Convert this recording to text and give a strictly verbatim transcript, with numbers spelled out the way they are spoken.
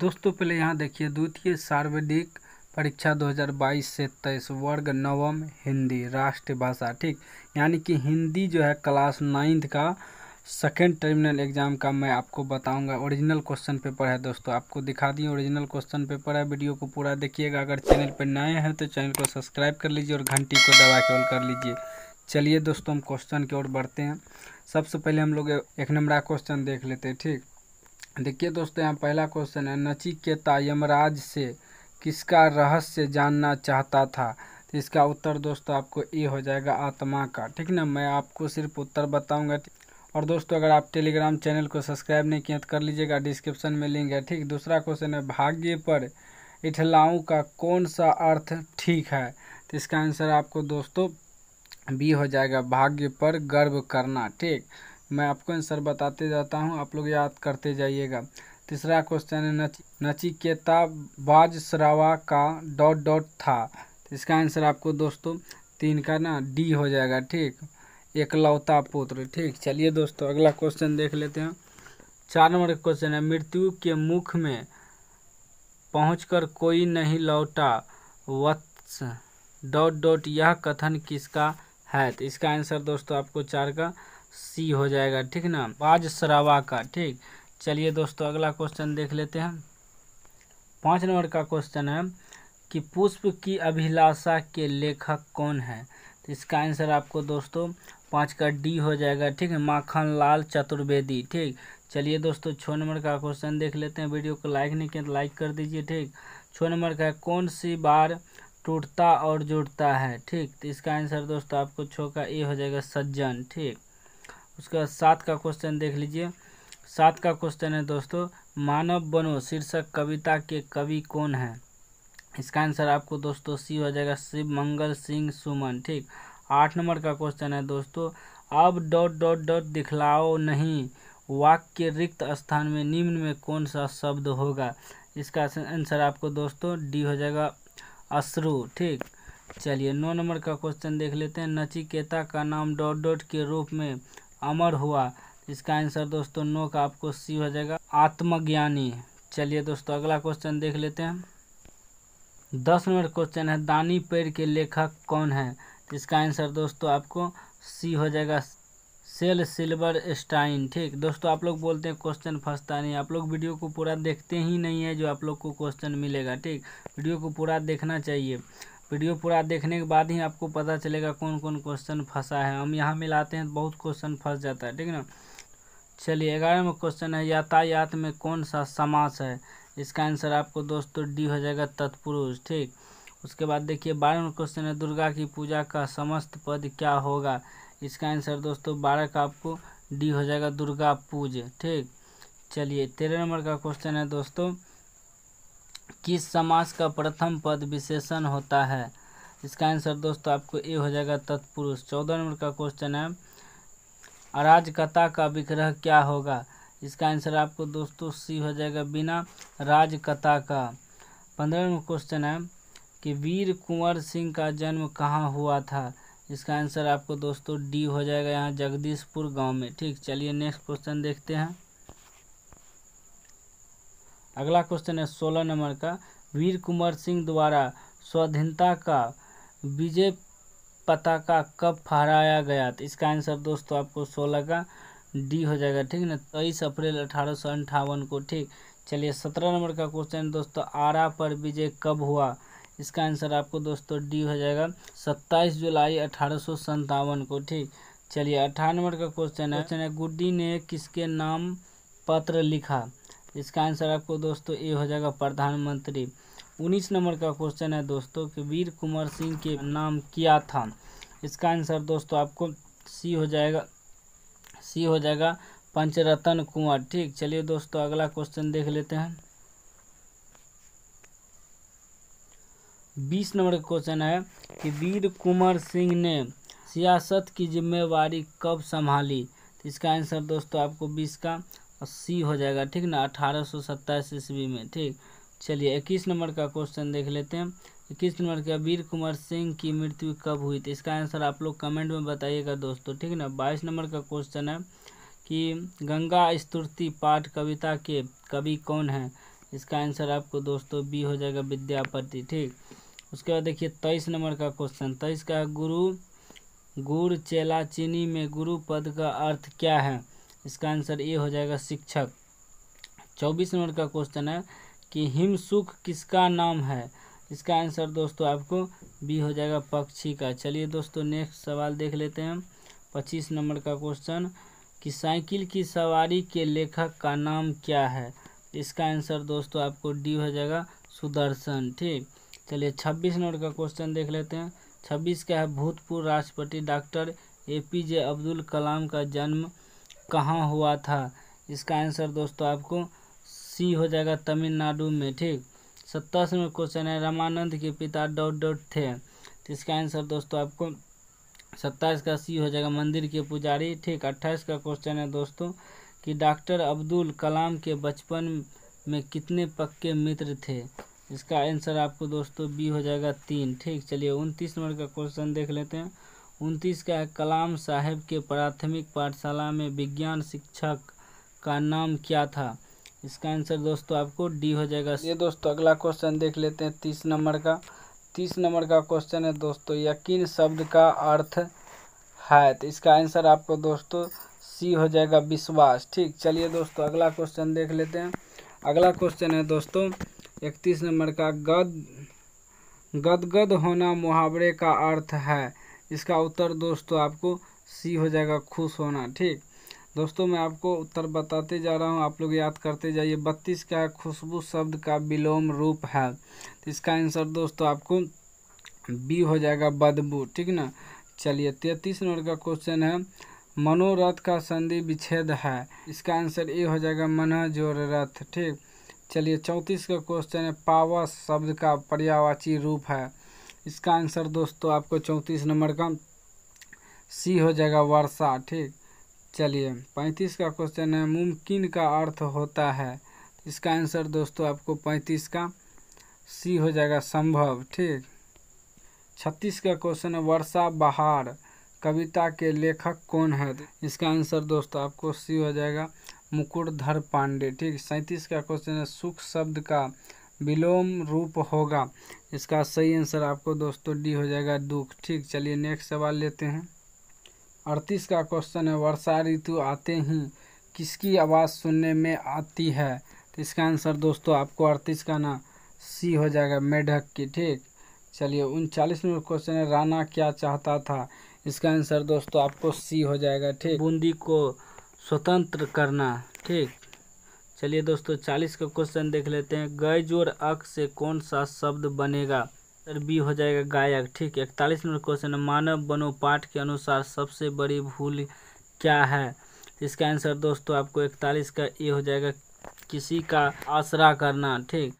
दोस्तों पहले यहाँ देखिए द्वितीय सार्वजनिक परीक्षा दो हज़ार बाईस से तेईस वर्ग नवम हिंदी राष्ट्रभाषा, ठीक, यानी कि हिंदी जो है क्लास नाइन्थ का सेकेंड टर्मिनल एग्जाम का मैं आपको बताऊंगा। ओरिजिनल क्वेश्चन पेपर है दोस्तों, आपको दिखा दिए ओरिजिनल क्वेश्चन पेपर है। वीडियो को पूरा देखिएगा। अगर चैनल पर नए हैं तो चैनल को सब्सक्राइब कर लीजिए और घंटी को दबा के ऑल कर लीजिए। चलिए दोस्तों हम क्वेश्चन की ओर बढ़ते हैं। सबसे पहले हम लोग एक नंबर का क्वेश्चन देख लेते हैं, ठीक। देखिए दोस्तों यहाँ पहला क्वेश्चन है, नचिकेता यमराज से किसका रहस्य जानना चाहता था? तो इसका उत्तर दोस्तों आपको ए हो जाएगा, आत्मा का, ठीक ना। मैं आपको सिर्फ उत्तर बताऊंगा। और दोस्तों अगर आप टेलीग्राम चैनल को सब्सक्राइब नहीं किया तो कर लीजिएगा, डिस्क्रिप्शन में लिंक है, ठीक। दूसरा क्वेश्चन है, भाग्य पर इठलाओं का कौन सा अर्थ ठीक है? तो इसका आंसर आपको दोस्तों बी हो जाएगा, भाग्य पर गर्व करना, ठीक। मैं आपको आंसर बताते जाता हूँ, आप लोग याद करते जाइएगा। तीसरा क्वेश्चन है, नच नचिकेता बाजश्रावा का डॉट डॉट था। इसका आंसर आपको दोस्तों तीन का ना डी हो जाएगा, ठीक, एकलौता पुत्र, ठीक। चलिए दोस्तों अगला क्वेश्चन देख लेते हैं। चार नंबर का क्वेश्चन है, मृत्यु के मुख में पहुंचकर कोई नहीं लौटा वत्स डॉट डॉट यह कथन किसका है? तो इसका आंसर दोस्तों आपको चार का सी हो जाएगा, ठीक ना, बाजश्रावा का, ठीक। चलिए दोस्तों अगला क्वेश्चन देख लेते हैं। पाँच नंबर का क्वेश्चन है कि पुष्प की अभिलाषा के लेखक कौन है? तो इसका आंसर आपको दोस्तों पाँच का डी हो जाएगा, ठीक है, माखन लाल चतुर्वेदी, ठीक। चलिए दोस्तों छः नंबर का क्वेश्चन देख लेते हैं। वीडियो को लाइक नहीं किया तो लाइक कर दीजिए, ठीक। छः नंबर का है, कौन सी बार टूटता और जुड़ता है? ठीक। तो इसका आंसर दोस्तों आपको छः का ए हो जाएगा, सज्जन, ठीक। उसके बाद सात का क्वेश्चन देख लीजिए। सात का क्वेश्चन है दोस्तों, मानव बनो शीर्षक कविता के कवि कौन है? इसका आंसर आपको दोस्तों सी हो जाएगा, शिव मंगल सिंह सुमन, ठीक। आठ नंबर का क्वेश्चन है दोस्तों, अब डॉट डॉट डॉट दिखलाओ नहीं वाक्य के रिक्त स्थान में निम्न में कौन सा शब्द होगा? इसका आंसर आपको दोस्तों डी हो जाएगा, अश्रु, ठीक। चलिए नौ नंबर का क्वेश्चन देख लेते हैं। नचिकेता का नाम डॉट डॉट के रूप में अमर हुआ। इसका आंसर दोस्तों नौ का आपको सी हो जाएगा, आत्मज्ञानी। चलिए दोस्तों अगला क्वेश्चन देख लेते हैं। दस नंबर क्वेश्चन है, दानी पेड़ के लेखक कौन है? इसका आंसर दोस्तों आपको सी हो जाएगा, शेल सिल्वर स्टाइन, ठीक। दोस्तों आप लोग बोलते हैं क्वेश्चन फंसता नहीं, आप लोग वीडियो को पूरा देखते ही नहीं है जो आप लोग को क्वेश्चन मिलेगा, ठीक। वीडियो को पूरा देखना चाहिए, वीडियो पूरा देखने के बाद ही आपको पता चलेगा कौन कौन क्वेश्चन फंसा है। हम यहाँ मिलाते हैं बहुत क्वेश्चन फंस जाता है, ठीक ना। चलिए ग्यारहवां क्वेश्चन है, यातायात में कौन सा समास है? इसका आंसर आपको दोस्तों डी हो जाएगा, तत्पुरुष, ठीक। उसके बाद देखिए बारहवां क्वेश्चन है, दुर्गा की पूजा का समस्त पद क्या होगा? इसका आंसर दोस्तों बारह का आपको डी हो जाएगा, दुर्गा पूज, ठीक। चलिए तेरह नंबर का क्वेश्चन है दोस्तों, किस समास का प्रथम पद विशेषण होता है? इसका आंसर दोस्तों आपको ए हो जाएगा, तत्पुरुष। चौदह नंबर का क्वेश्चन है, अराजकता का विग्रह क्या होगा? इसका आंसर आपको दोस्तों सी हो जाएगा, बिना राजकता का। पंद्रह नंबर क्वेश्चन है कि वीर कुंवर सिंह का जन्म कहाँ हुआ था? इसका आंसर आपको दोस्तों डी हो जाएगा, यहाँ जगदीशपुर गाँव में, ठीक। चलिए नेक्स्ट क्वेश्चन देखते हैं। अगला क्वेश्चन है सोलह नंबर का, वीर कुंवर सिंह द्वारा स्वाधीनता का विजय पताका कब फहराया गया? तो इसका आंसर दोस्तों आपको सोलह का डी हो जाएगा, ठीक ना, तेईस अप्रैल अठारह सौ अंठावन को, ठीक। चलिए सत्रह नंबर का क्वेश्चन दोस्तों, आरा पर विजय कब हुआ? इसका आंसर आपको दोस्तों डी हो जाएगा, सत्ताईस जुलाई अठारह सौ संतावन को, ठीक। चलिए अठारह नंबर का क्वेश्चन है, क्वेश्चन है गुड्डी ने किसके नाम पत्र लिखा? इसका आंसर आपको दोस्तों ए हो जाएगा, प्रधानमंत्री। उन्नीस नंबर का क्वेश्चन है दोस्तों कि वीर कुंवर सिंह के नाम किया था? इसका आंसर दोस्तों आपको सी हो जाएगा, सी हो जाएगा पंचरतन कुंवर, ठीक। चलिए दोस्तों अगला क्वेश्चन देख लेते हैं। बीस नंबर का क्वेश्चन है कि वीर कुंवर सिंह ने सियासत की जिम्मेवारी कब संभाली? इसका आंसर दोस्तों आपको बीस का सी हो जाएगा, ठीक ना, अठारह सौ सत्ताईस ईस्वी में, ठीक। चलिए इक्कीस नंबर का क्वेश्चन देख लेते हैं। इक्कीस नंबर का, वीर कुंवर सिंह की मृत्यु कब हुई थी? इसका आंसर आप लोग कमेंट में बताइएगा दोस्तों, ठीक ना। बाईस नंबर का क्वेश्चन है कि गंगा स्तुति पाठ कविता के कवि कौन है? इसका आंसर आपको दोस्तों बी हो जाएगा, विद्यापति। ठीक, उसके बाद देखिए तेईस नंबर का क्वेश्चन, तेईस का गुरु गुड़ चेलाचीनी में गुरु पद का अर्थ क्या है, इसका आंसर ए हो जाएगा शिक्षक। चौबीस नंबर का क्वेश्चन है कि हिमसुख किसका नाम है, इसका आंसर दोस्तों आपको बी हो जाएगा पक्षी का। चलिए दोस्तों नेक्स्ट सवाल देख लेते हैं, पच्चीस नंबर का क्वेश्चन कि साइकिल की सवारी के लेखक का नाम क्या है, इसका आंसर दोस्तों आपको डी हो जाएगा सुदर्शन। ठीक, चलिए छब्बीस नंबर का क्वेश्चन देख लेते हैं, छब्बीस का है भूतपूर्व राष्ट्रपति doctor A P J Abdul Kalam का जन्म कहाँ हुआ था, इसका आंसर दोस्तों आपको सी हो जाएगा तमिलनाडु में। ठीक, सत्ताईस में क्वेश्चन है रामानंद के पिता डॉट डॉट थे, तो इसका आंसर दोस्तों आपको सत्ताईस का सी हो जाएगा मंदिर के पुजारी। ठीक, अट्ठाईस का क्वेश्चन है दोस्तों कि डॉक्टर अब्दुल कलाम के बचपन में कितने पक्के मित्र थे, इसका आंसर आपको दोस्तों बी हो जाएगा तीन। ठीक, चलिए उनतीस नंबर का क्वेश्चन देख लेते हैं, उनतीस का है कलाम साहब के प्राथमिक पाठशाला में विज्ञान शिक्षक का नाम क्या था, इसका आंसर दोस्तों आपको डी हो जाएगा। ये दोस्तों अगला क्वेश्चन देख लेते हैं तीस नंबर का, तीस नंबर का क्वेश्चन है दोस्तों यकीन शब्द का अर्थ है, तो इसका आंसर आपको दोस्तों सी हो जाएगा विश्वास। ठीक, चलिए दोस्तों अगला क्वेश्चन देख लेते हैं, अगला क्वेश्चन है दोस्तों इकतीस नंबर का गद गदगद होना मुहावरे का अर्थ है, इसका उत्तर दोस्तों आपको सी हो जाएगा खुश होना। ठीक दोस्तों, मैं आपको उत्तर बताते जा रहा हूँ, आप लोग याद करते जाइए। बत्तीस का खुशबू शब्द का विलोम रूप है, तो इसका आंसर दोस्तों आपको बी हो जाएगा बदबू। ठीक ना, चलिए तैंतीस नंबर का क्वेश्चन है मनोरथ का संधि विच्छेद है, इसका आंसर ए हो जाएगा मनः जोर रथ। ठीक, चलिए चौंतीस का क्वेश्चन है पावस शब्द का पर्यायवाची रूप है, इसका आंसर दोस्तों आपको चौंतीस नंबर का सी हो जाएगा वर्षा। ठीक, चलिए पैंतीस का क्वेश्चन है मुमकिन का अर्थ होता है, इसका आंसर दोस्तों आपको पैंतीस का सी हो जाएगा संभव। ठीक, छत्तीस का क्वेश्चन है वर्षा बहार कविता के लेखक कौन है, इसका आंसर दोस्तों आपको सी हो जाएगा मुकुटधर पांडे। ठीक, सैंतीस का क्वेश्चन है सुख शब्द का विलोम रूप होगा, इसका सही आंसर आपको दोस्तों डी हो जाएगा दुख। ठीक, चलिए नेक्स्ट सवाल लेते हैं, अड़तीस का क्वेश्चन है वर्षा ऋतु आते ही किसकी आवाज़ सुनने में आती है, तो इसका आंसर दोस्तों आपको अड़तीस का ना सी हो जाएगा मेढक की। ठीक, चलिए उनचालीस नंबर क्वेश्चन है राणा क्या चाहता था, इसका आंसर दोस्तों आपको सी हो जाएगा। ठीक, बूंदी को स्वतंत्र करना। ठीक, चलिए दोस्तों चालीस का क्वेश्चन देख लेते हैं, गैज और अक से कौन सा शब्द बनेगा, बी हो जाएगा गायक। ठीक, इकतालीस नंबर क्वेश्चन मानव बनोपाठ के अनुसार सबसे बड़ी भूल क्या है, इसका आंसर दोस्तों आपको इकतालीस का ए हो जाएगा किसी का आसरा करना। ठीक,